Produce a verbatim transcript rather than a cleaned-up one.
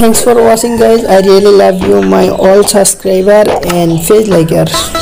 Thanks for watching guys. I really love you my all subscriber and face likers.